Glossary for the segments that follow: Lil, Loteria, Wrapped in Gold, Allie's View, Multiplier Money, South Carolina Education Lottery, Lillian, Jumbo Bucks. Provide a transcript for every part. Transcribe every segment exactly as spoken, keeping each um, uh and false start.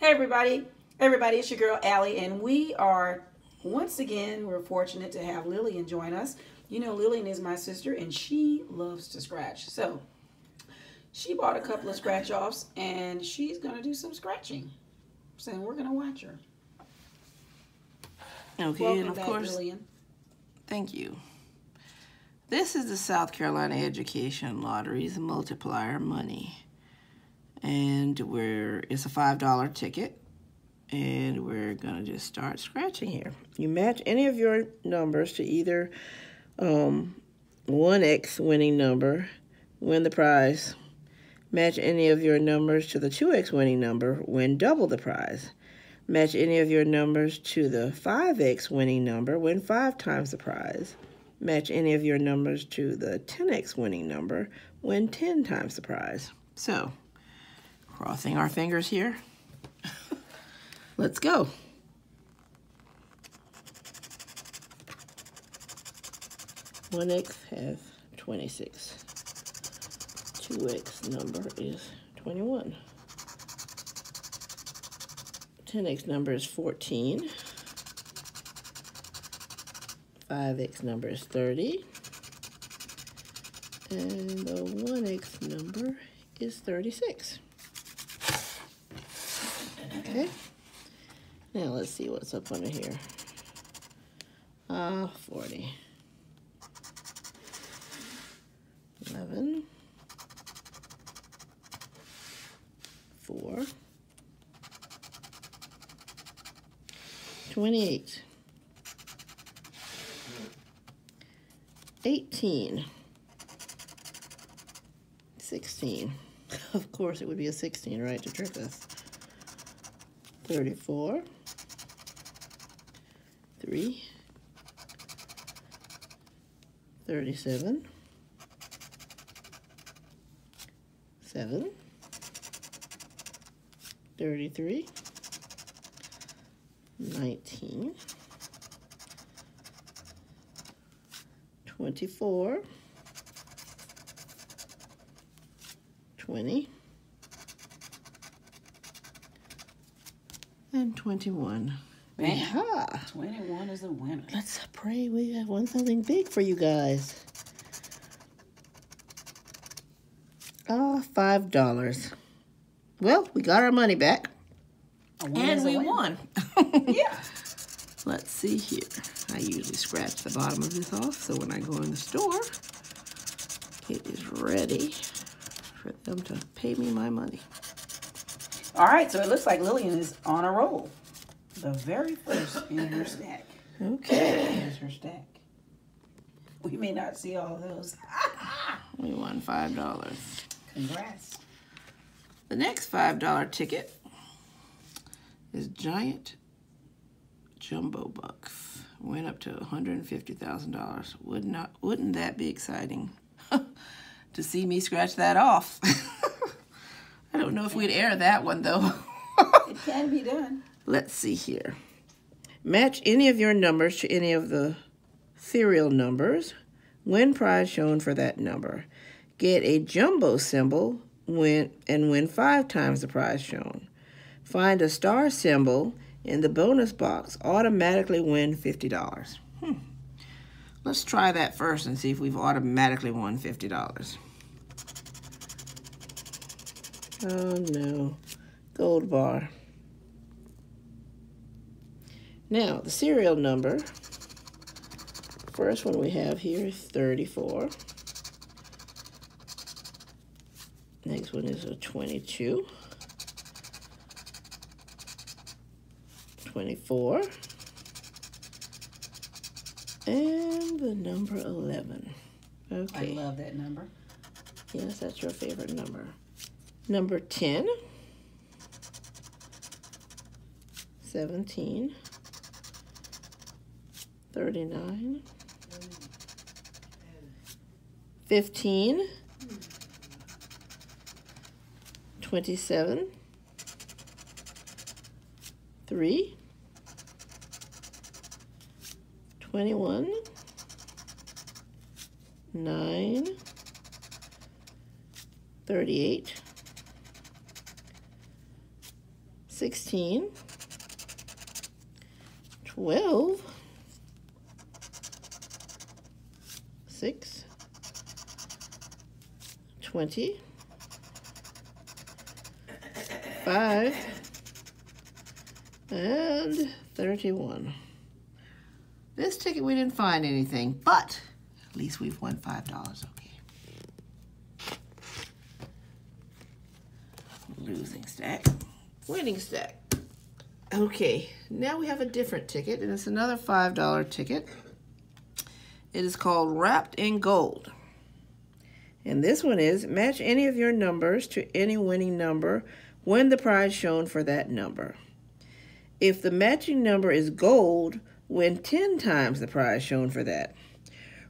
Hey everybody, everybody, it's your girl Allie, and we are, once again, we're fortunate to have Lillian join us. You know, Lillian is my sister, and she loves to scratch. So, she bought a couple of scratch-offs, and she's going to do some scratching. So, we're going to watch her. Okay, welcome and of back, course, Lillian. Thank you. This is the South Carolina Education Lottery's Multiplier Money. And we're, it's a five dollar ticket, and we're gonna just start scratching here. You match any of your numbers to either um, one X winning number, win the prize. Match any of your numbers to the two X winning number, win double the prize. Match any of your numbers to the five X winning number, win five times the prize. Match any of your numbers to the ten X winning number, win ten times the prize. So, crossing our fingers here. Let's go. one X has twenty-six. two X number is twenty-one. ten X number is fourteen. five X number is thirty. And the one X number is thirty-six. Okay, now let's see what's up under here. Ah, uh, forty. eleven. four. twenty-eight. eighteen. sixteen. Of course it would be a sixteen, right, to trick us. thirty-four, three, thirty-seven, seven, thirty-three, nineteen, twenty-four, twenty, and twenty-one. Man, yeah. twenty-one is the winner. Let's pray we have won something big for you guys. Ah, five dollars. Well, we got our money back. And we won. Yeah. Let's see here. I usually scratch the bottom of this off, so when I go in the store, it is ready for them to pay me my money. All right, so it looks like Lillian is on a roll. The very first in her stack. Okay. Here's her stack. We may not see all those. We won five dollars. Congrats. The next five dollar ticket is Giant Jumbo Bucks. Went up to one hundred fifty thousand dollars. Would not, wouldn't that be exciting to see me scratch that off? I don't know if we'd air that one, though. It can be done. Let's see here. Match any of your numbers to any of the serial numbers. Win prize shown for that number. Get a jumbo symbol win, and win five times the prize shown. Find a star symbol in the bonus box. Automatically win fifty dollars. Hmm. Let's try that first and see if we've automatically won fifty dollars. Oh no, gold bar. Now, the serial number, first one we have here is thirty-four. Next one is a twenty-two. twenty-four. And the number eleven. Okay. I love that number. Yes, that's your favorite number. Number ten, seventeen, thirty-nine, fifteen, twenty-seven, three, twenty-one, nine, thirty-eight, sixteen, twelve, six, twenty, five, and thirty-one. This ticket we didn't find anything, but at least we've won five dollars, okay. Losing stack, winning stack. Okay, now we have a different ticket, and it's another five dollar ticket. It is called Wrapped in Gold. And this one is, match any of your numbers to any winning number, win the prize shown for that number. If the matching number is gold, win ten times the prize shown for that.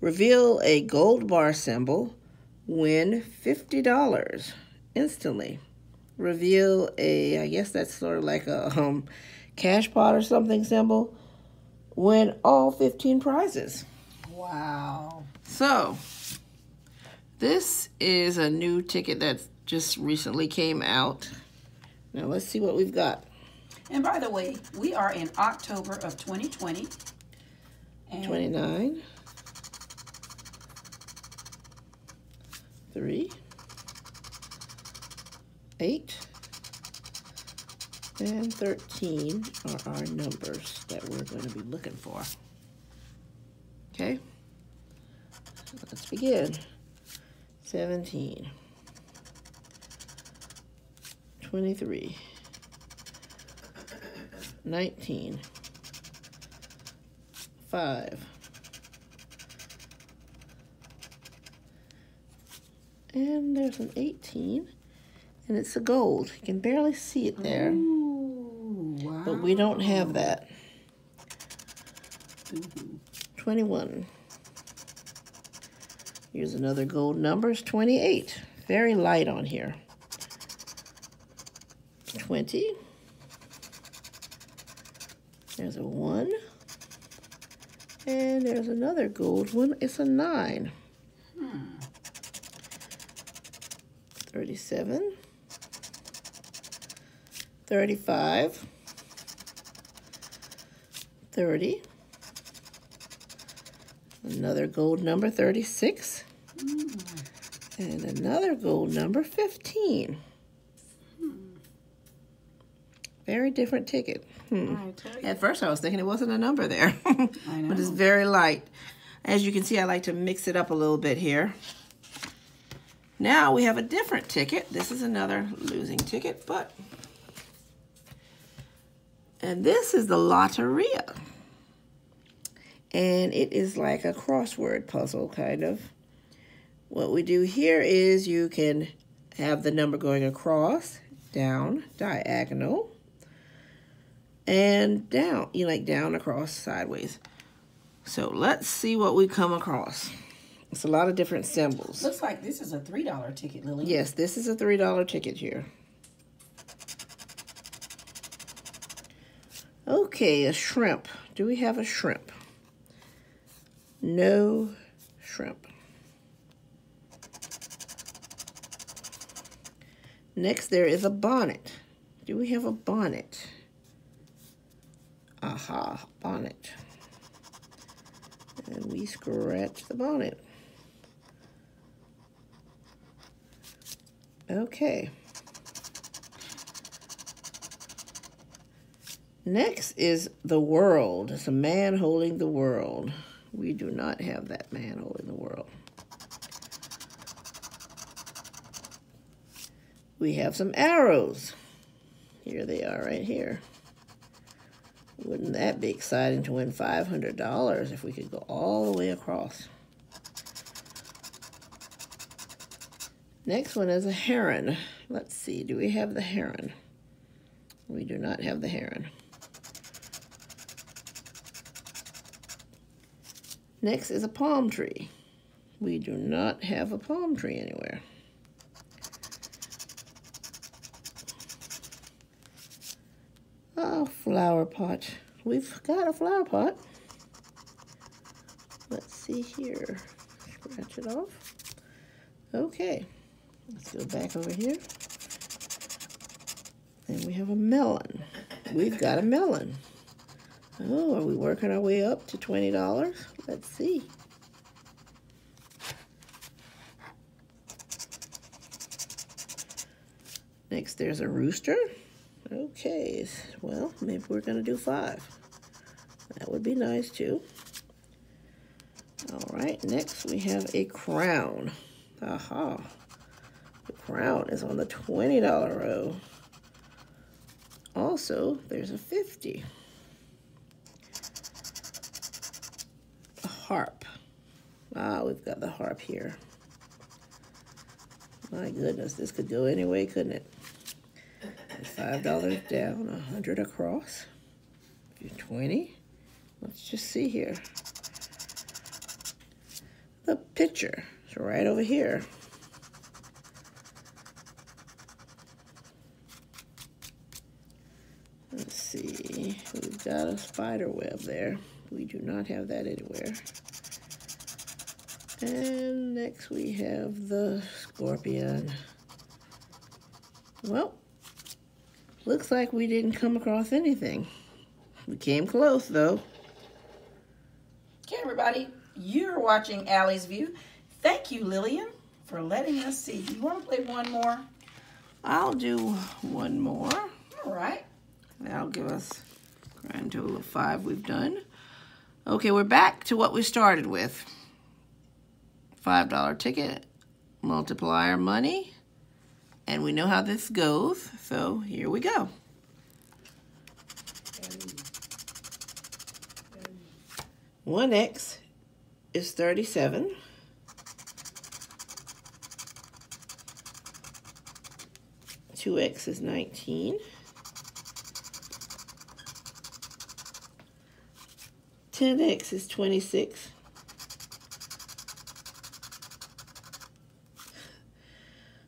Reveal a gold bar symbol, win fifty dollars instantly. Reveal a, I guess that's sort of like a um, cash pot or something symbol, win all fifteen prizes. Wow. So, this is a new ticket that just recently came out. Now let's see what we've got. And by the way, we are in October of twenty twenty. And twenty-nine. Three. Eight. And thirteen are our numbers that we're going to be looking for. Okay. Let's begin. seventeen. twenty-three. nineteen, five, and there's an eighteen, and it's a gold. You can barely see it there. Ooh, wow. But we don't have that. Mm-hmm. twenty-one. Here's another gold number. It's twenty-eight. Very light on here. twenty. There's a one, and there's another gold one. It's a nine. Hmm. thirty-seven, thirty-five, thirty, another gold number, thirty-six, hmm. and another gold number, fifteen. Very different ticket. Hmm. At first I was thinking it wasn't a number there, I know. But it's very light. As you can see, I like to mix it up a little bit here. Now we have a different ticket. This is another losing ticket, but... And this is the Loteria. And it is like a crossword puzzle, kind of. What we do here is you can have the number going across, down, diagonal, and down, you like down, across, sideways. So let's see what we come across. It's a lot of different symbols. Looks like this is a three dollar ticket, Lily. Yes, this is a three dollar ticket here. Okay, a shrimp. Do we have a shrimp? No shrimp. Next, there is a bonnet. Do we have a bonnet? Aha, bonnet. And we scratch the bonnet. Okay. Next is the world. It's a man holding the world. We do not have that man holding the world. We have some arrows. Here they are right here. Wouldn't that be exciting to win five hundred dollars if we could go all the way across? Next one is a heron. Let's see, do we have the heron? We do not have the heron. Next is a palm tree. We do not have a palm tree anywhere. Oh, flower pot. We've got a flower pot. Let's see here. Scratch it off. Okay. Let's go back over here. And we have a melon. We've got a melon. Oh, are we working our way up to twenty dollars? Let's see. Next, there's a rooster. Okay, well, maybe we're going to do five. That would be nice, too. All right, next we have a crown. Aha. The crown is on the twenty dollar row. Also, there's a fifty. A harp. Ah, we've got the harp here. My goodness, this could go any way, couldn't it? five dollars down, one hundred across, twenty. Let's just see here. The picture is right over here. Let's see, we've got a spider web there. We do not have that anywhere. And next we have the scorpion. Well, looks like we didn't come across anything. We came close, though. Okay, everybody, you're watching Allie's View. Thank you, Lillian, for letting us see. You want to play one more? I'll do one more. All right. That'll give us a grand total of five we've done. Okay, we're back to what we started with. five dollar ticket, multiplier money. And we know how this goes, so here we go. one X is thirty-seven. two X is nineteen. ten X is twenty-six.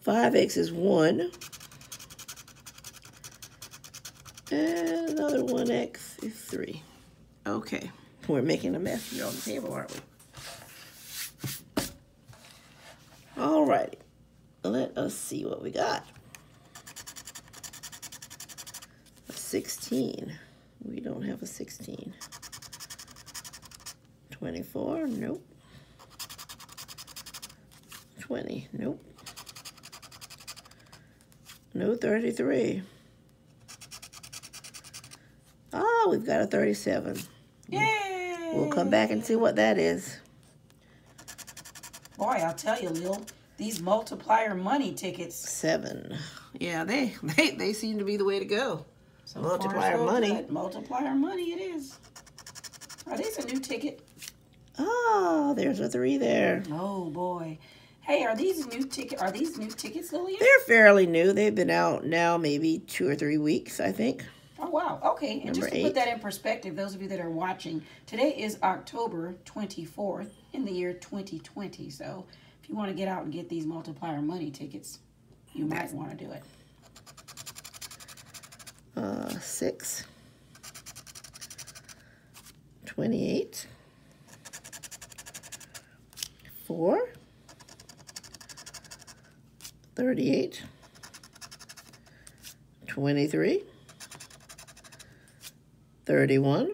five X is one, and another one X is three. Okay, we're making a mess here on the table, aren't we? All righty, let us see what we got. A sixteen, we don't have a sixteen. twenty-four, nope. twenty, nope. No thirty-three. Oh, we've got a thirty-seven. Yay! We'll come back and see what that is. Boy, I'll tell you, Lil, these multiplier money tickets. Seven. Yeah, they they, they seem to be the way to go. So multiplier money. Multiplier money it is. Are these a new ticket? Oh, there's a three there. Oh, boy. Hey, are these new ticket? Are these new tickets, Lillian? They're fairly new. They've been out now maybe two or three weeks, I think. Oh wow! Okay, and Number just to eight. put that in perspective, those of you that are watching, today is October twenty-fourth in the year twenty twenty. So, if you want to get out and get these multiplier money tickets, you might want to do it. Uh, six. Twenty-eight. Four. thirty-eight, twenty-three, thirty-one,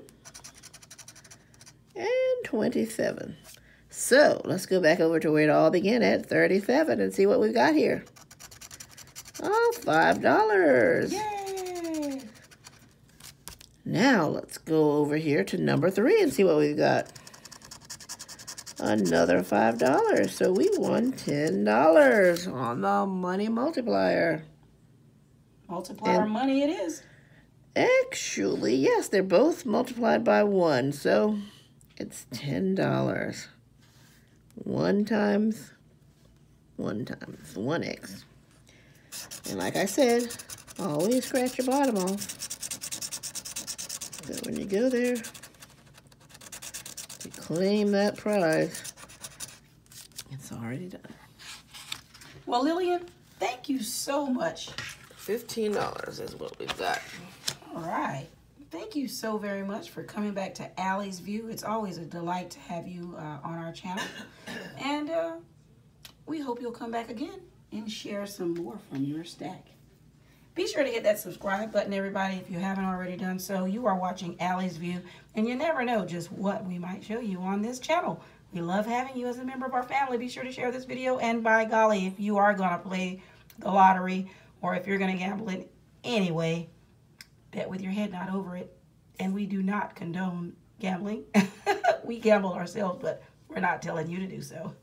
and twenty-seven. So let's go back over to where it all began at, thirty-seven, and see what we've got here. Oh, five dollars. Yay! Now let's go over here to number three and see what we've got. Another five dollars. So we won ten dollars on the money multiplier. Multiplier and money it is. Actually, yes, they're both multiplied by one. So it's ten dollars. One times, one times, one X. And like I said, always scratch your bottom off. So when you go there, to claim that prize. It's already done. Well, Lillian, thank you so much. fifteen dollars is what we've got. All right. Thank you so very much for coming back to Allie's View. It's always a delight to have you uh, on our channel. And uh, we hope you'll come back again and share some more from your stack. Be sure to hit that subscribe button, everybody, if you haven't already done so. You are watching Allie's View, and you never know just what we might show you on this channel. We love having you as a member of our family. Be sure to share this video, and by golly, if you are going to play the lottery or if you're going to gamble it anyway, bet with your head not over it. And we do not condone gambling. We gamble ourselves, but we're not telling you to do so.